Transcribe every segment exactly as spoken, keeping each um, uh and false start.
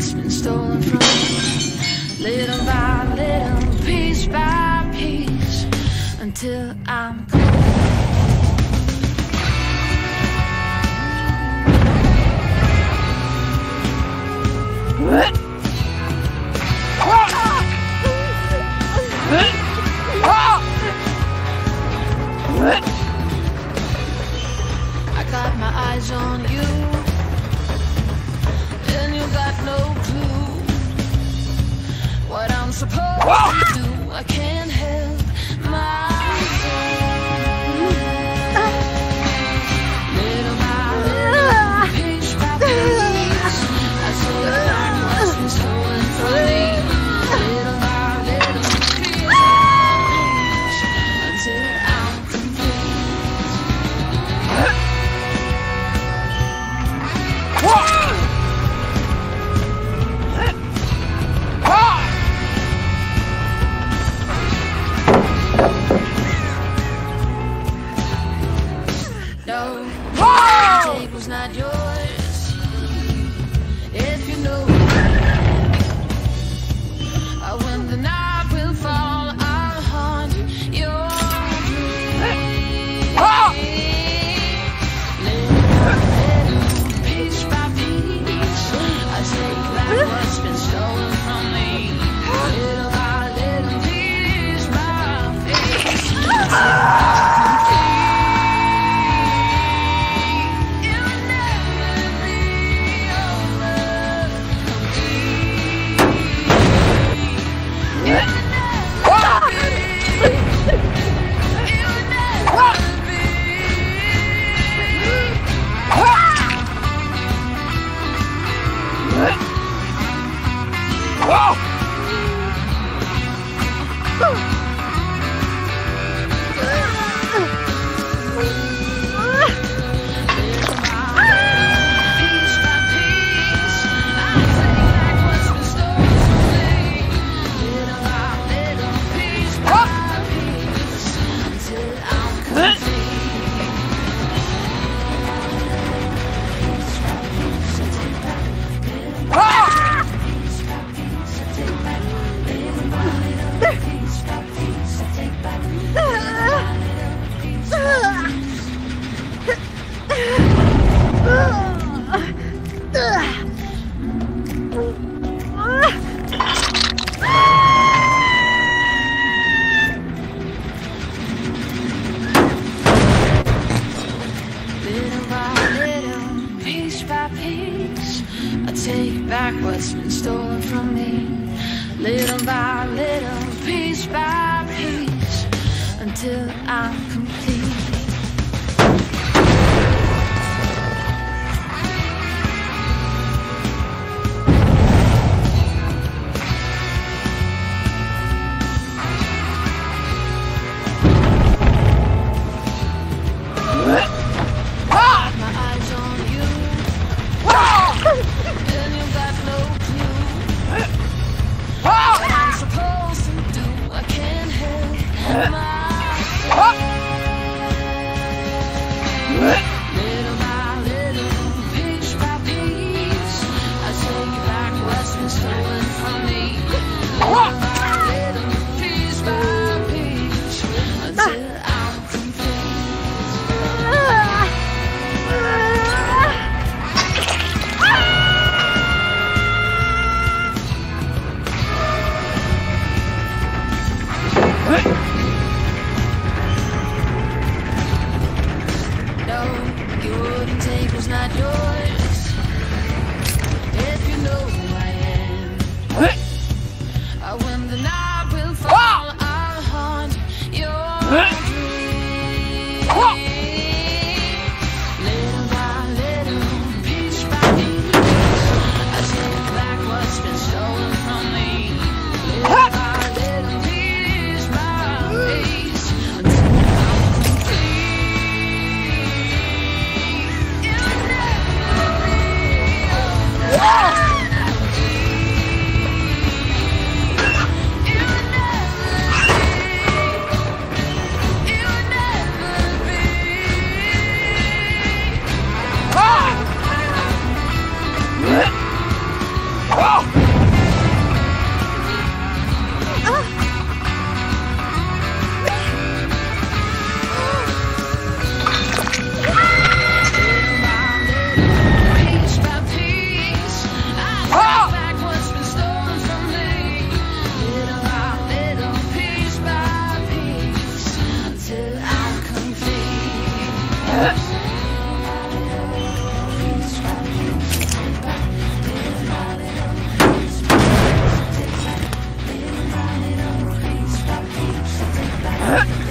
that's been stolen from me, little by little, piece by piece, until I'm clear. I got my eyes on you, and you got no clue what I'm supposed to do. I can't help myself. Little by little, piece by piece, I saw the light was been stolen from me. Little by little, piece by piece, until I'm complete. No, the tape was not yours, if you know it. When the night will fall, I'll haunt your dream. Little by little, piece by piece, I take back what's been stolen from me. Little by little, piece by piece. Take back what's been stolen from me, little by little, piece by piece, until I'm complete. What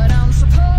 I'm supposed